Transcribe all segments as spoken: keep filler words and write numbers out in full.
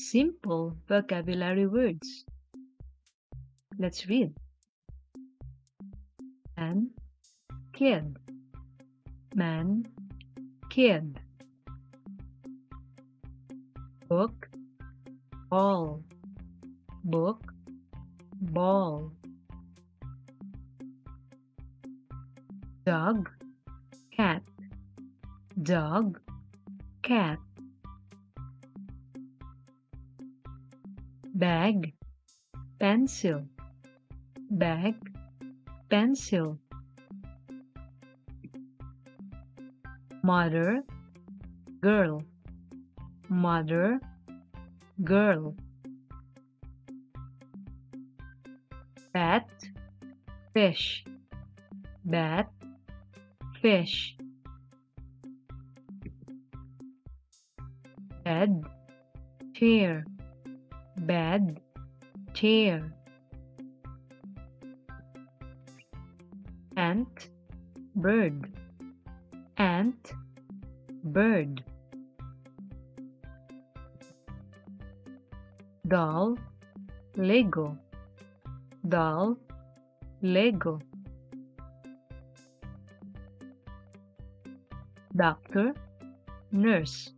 Simple vocabulary words. Let's read. Man, kid. Man, kid. Book, ball. Book, ball. Dog, cat. Dog, cat. Bag, pencil. Bag, pencil. Mother, girl. Mother, girl. Bat, fish. Bat, fish. Bed, chair. Bed, chair. Ant, bird. Ant, bird. Doll, Lego. Doll, Lego. Doctor, nurse.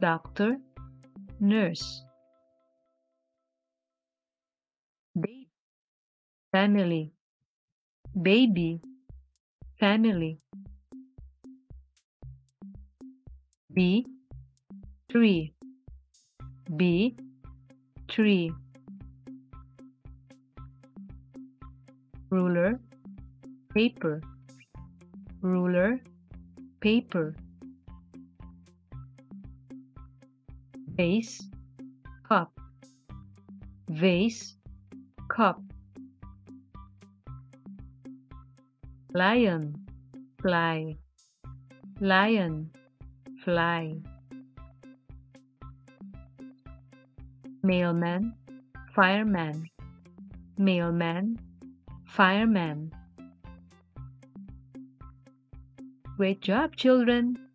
Doctor, nurse. Baby, family. Baby, family. B, tree. B, tree. Ruler, paper. Ruler, paper. Vase, cup. Vase, cup. Lion, fly. Lion, fly. Mailman, fireman. Mailman, fireman. Great job, children!